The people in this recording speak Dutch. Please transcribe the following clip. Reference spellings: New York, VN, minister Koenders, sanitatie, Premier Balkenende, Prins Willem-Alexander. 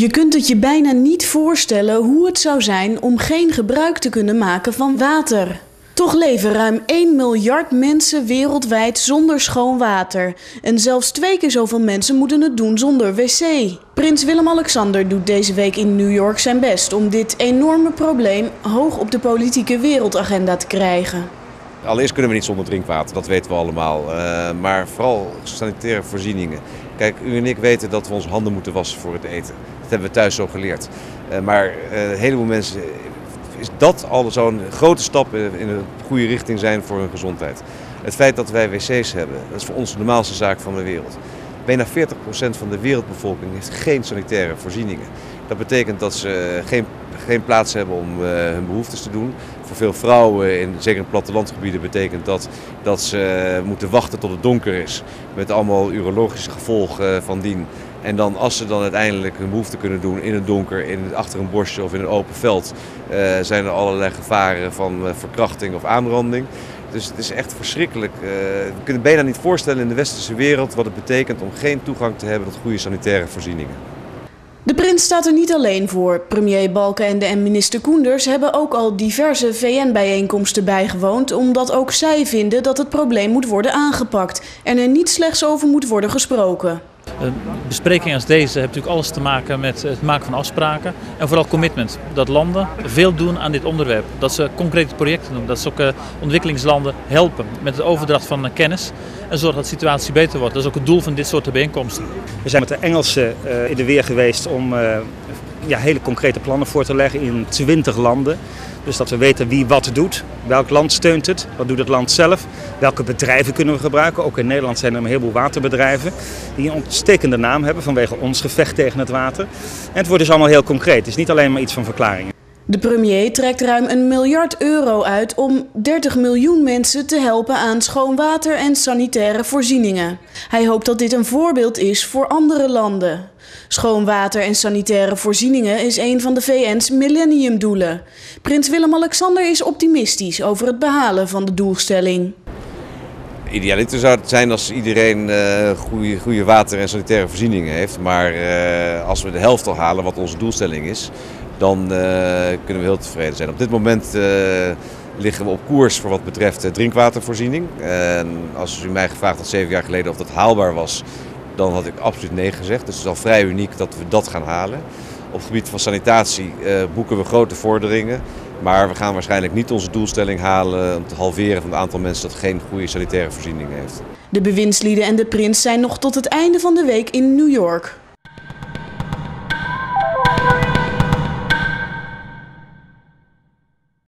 Je kunt het je bijna niet voorstellen hoe het zou zijn om geen gebruik te kunnen maken van water. Toch leven ruim 1 miljard mensen wereldwijd zonder schoon water. En zelfs 2 keer zoveel mensen moeten het doen zonder wc. Prins Willem-Alexander doet deze week in New York zijn best om dit enorme probleem hoog op de politieke wereldagenda te krijgen. Allereerst kunnen we niet zonder drinkwater, dat weten we allemaal. Maar vooral sanitaire voorzieningen. Kijk, u en ik weten dat we onze handen moeten wassen voor het eten. Dat hebben we thuis zo geleerd. Maar een heleboel mensen... is dat al zo'n grote stap in de goede richting zijn voor hun gezondheid. Het feit dat wij wc's hebben, dat is voor ons de normaalste zaak van de wereld. Bijna 40% van de wereldbevolking heeft geen sanitaire voorzieningen. Dat betekent dat ze geen plaats hebben om hun behoeftes te doen. Voor veel vrouwen, zeker in plattelandgebieden, betekent dat ze moeten wachten tot het donker is. Met allemaal urologische gevolgen van dien. En dan, als ze dan uiteindelijk hun behoefte kunnen doen in het donker, achter een bosje of in een open veld, zijn er allerlei gevaren van verkrachting of aanranding. Dus het is echt verschrikkelijk. We kunnen bijna niet voorstellen in de westerse wereld wat het betekent om geen toegang te hebben tot goede sanitaire voorzieningen. De prins staat er niet alleen voor. Premier Balkenende en minister Koenders hebben ook al diverse VN-bijeenkomsten bijgewoond, omdat ook zij vinden dat het probleem moet worden aangepakt en er niet slechts over moet worden gesproken. Een bespreking als deze heeft natuurlijk alles te maken met het maken van afspraken en vooral commitment. Dat landen veel doen aan dit onderwerp, dat ze concrete projecten doen, dat ze ook ontwikkelingslanden helpen met de overdracht van kennis en zorgen dat de situatie beter wordt. Dat is ook het doel van dit soort bijeenkomsten. We zijn met de Engelsen in de weer geweest om hele concrete plannen voor te leggen in 20 landen. Dus dat we weten wie wat doet, welk land steunt het, wat doet het land zelf, welke bedrijven kunnen we gebruiken. Ook in Nederland zijn er een heleboel waterbedrijven die een ontstekende naam hebben vanwege ons gevecht tegen het water. En het wordt dus allemaal heel concreet, het is niet alleen maar iets van verklaringen. De premier trekt ruim €1 miljard uit om 30 miljoen mensen te helpen aan schoon water en sanitaire voorzieningen. Hij hoopt dat dit een voorbeeld is voor andere landen. Schoon water en sanitaire voorzieningen is een van de VN's millenniumdoelen. Prins Willem-Alexander is optimistisch over het behalen van de doelstelling. Idealiter zou het zijn als iedereen goede water en sanitaire voorzieningen heeft. Maar als we de helft al halen, wat onze doelstelling is, dan kunnen we heel tevreden zijn. Op dit moment liggen we op koers voor wat betreft drinkwatervoorziening. Als u mij gevraagd had 7 jaar geleden of dat haalbaar was, dan had ik absoluut nee gezegd. Dus het is al vrij uniek dat we dat gaan halen. Op het gebied van sanitatie boeken we grote vorderingen. Maar we gaan waarschijnlijk niet onze doelstelling halen om te halveren van het aantal mensen dat geen goede sanitaire voorziening heeft. De bewindslieden en de prins zijn nog tot het einde van de week in New York.